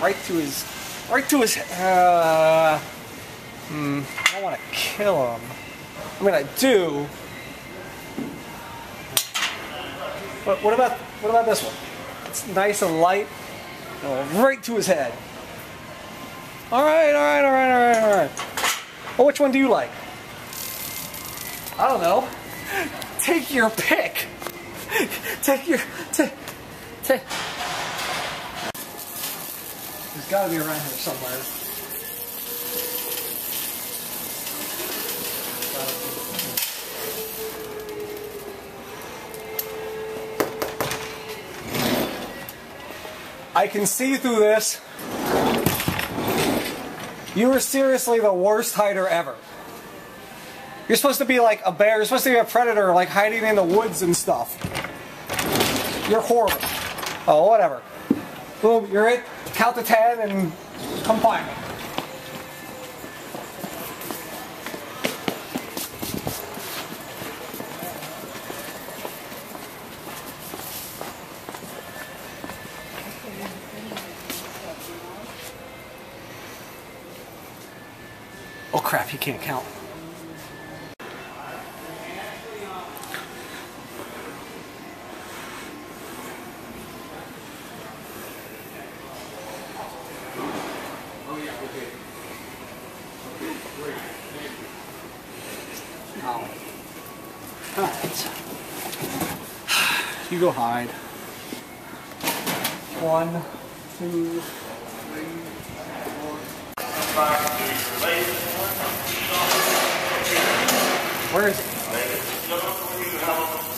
I don't want to kill him. I mean, I do. But what about this one? It's nice and light. Oh, right to his head. All right. Well, which one do you like? I don't know. Take your pick. Take. There's got to be around here somewhere. I can see through this. You are seriously the worst hider ever. You're supposed to be like a bear. You're supposed to be a predator, like hiding in the woods and stuff. You're horrible. Oh, whatever. Boom, you're it. Count to 10 and come find me. Oh crap, you can't count. Oh. Alright. You go hide. 1, 2, 3, 4, 5, 6, 8. Where is it?